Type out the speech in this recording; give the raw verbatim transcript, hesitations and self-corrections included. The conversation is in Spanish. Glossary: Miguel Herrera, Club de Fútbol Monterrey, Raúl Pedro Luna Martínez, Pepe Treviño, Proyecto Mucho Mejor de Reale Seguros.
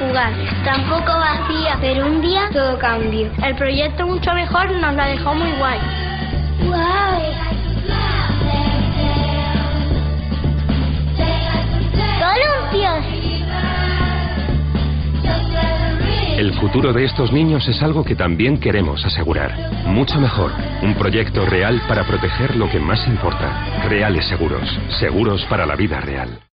jugar, tampoco vacía, pero un día todo cambió. El proyecto Mucho Mejor nos la dejó muy guay. ¡Guau! ¡Columpios! El futuro de estos niños es algo que también queremos asegurar. Mucho Mejor, un proyecto real para proteger lo que más importa. Reale Seguros, seguros para la vida real.